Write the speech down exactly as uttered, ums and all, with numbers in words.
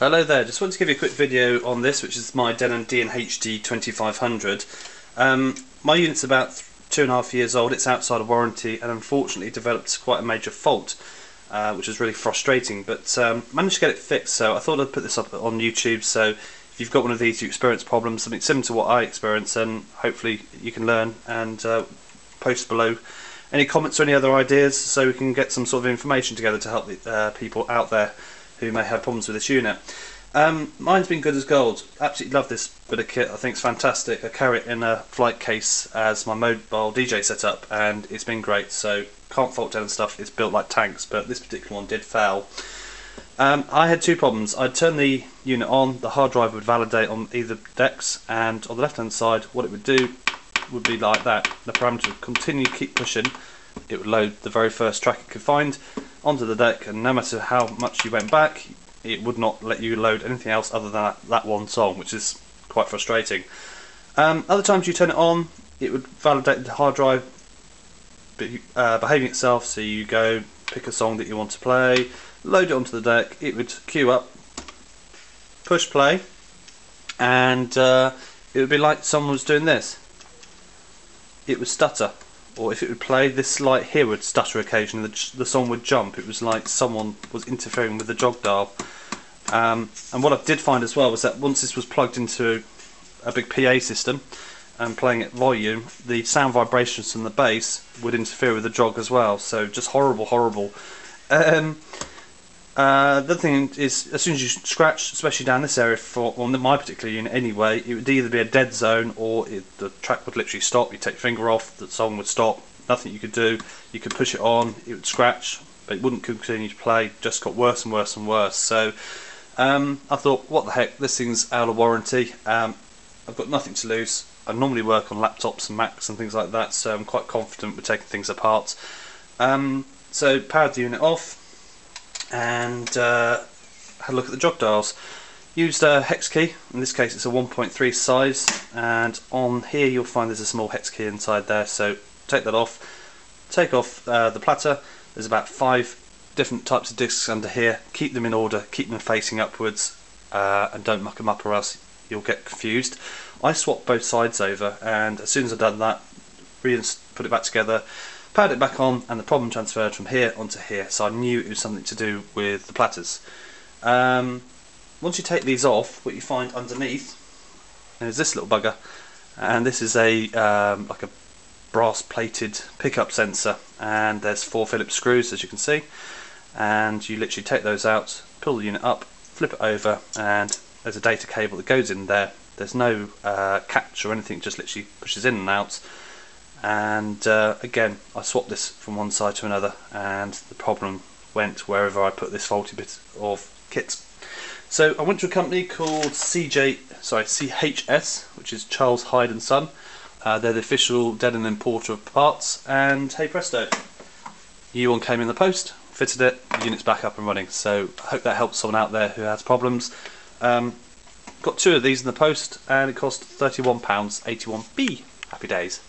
Hello there, just want to give you a quick video on this, which is my Denon D N H D twenty-five hundred. Um, my unit's about two and a half years old, it's outside of warranty and unfortunately developed quite a major fault, uh, which is really frustrating, but um, managed to get it fixed, so I thought I'd put this up on YouTube, so if you've got one of these, you experience problems, something similar to what I experienced, and hopefully you can learn and uh, post below any comments or any other ideas so we can get some sort of information together to help the uh, people out there who may have problems with this unit. Um, mine's been good as gold. Absolutely love this bit of kit. I think it's fantastic. I carry it in a flight case as my mobile D J setup, and it's been great. So can't fault Denon stuff. It's built like tanks, but this particular one did fail. Um, I had two problems. I'd turn the unit on, the hard drive would validate on either decks, and on the left-hand side, what it would do would be like that. The parameter would continue to keep pushing. It would load the very first track it could find onto the deck, and no matter how much you went back, it would not let you load anything else other than that, that one song, which is quite frustrating. Um, other times you turn it on, it would validate the hard drive be, uh, behaving itself, so you go pick a song that you want to play, load it onto the deck, it would queue up, push play, and uh, it would be like someone was doing this. It would stutter. Or if it would play, this light here would stutter occasionally, the, the song would jump. It was like someone was interfering with the jog dial. Um, and what I did find as well was that once this was plugged into a big P A system and playing at volume, the sound vibrations from the bass would interfere with the jog as well. So just horrible, horrible. Um, uh, the other thing is, as soon as you scratch, especially down this area, for on well, my particular unit anyway, it would either be a dead zone or it, the track would literally stop. You take your finger off, the song would stop, nothing you could do. You could push it on, it would scratch, but it wouldn't continue to play. It just got worse and worse and worse. So um, I thought, what the heck, this thing's out of warranty. Um, I've got nothing to lose. I normally work on laptops and Macs and things like that, so I'm quite confident with taking things apart. Um, so powered the unit off and uh, had a look at the jog dials. Used a hex key, in this case it's a one point three size, and on here you'll find there's a small hex key inside there, so take that off, take off uh, the platter. There's about five different types of discs under here. Keep them in order, keep them facing upwards, uh, and don't muck them up or else you'll get confused. I swapped both sides over, and as soon as I've done that, put it back together, powered it back on, and the problem transferred from here onto here, so I knew it was something to do with the platters. Um, once you take these off, what you find underneath is this little bugger, and this is a um, like a brass plated pickup sensor, and there's four Phillips screws, as you can see, and you literally take those out, pull the unit up, flip it over, and there's a data cable that goes in there. There's no uh, catch or anything, just literally pushes in and out. And uh, again, I swapped this from one side to another, and the problem went wherever I put this faulty bit of kit. So I went to a company called C J, sorry, C H S, which is Charles Hyde and Son. Uh, they're the official Denon importer of parts, and hey presto, new one came in the post, fitted it, the unit's back up and running. So I hope that helps someone out there who has problems. Um, got two of these in the post, and it cost thirty-one pounds eighty-one p. Happy days.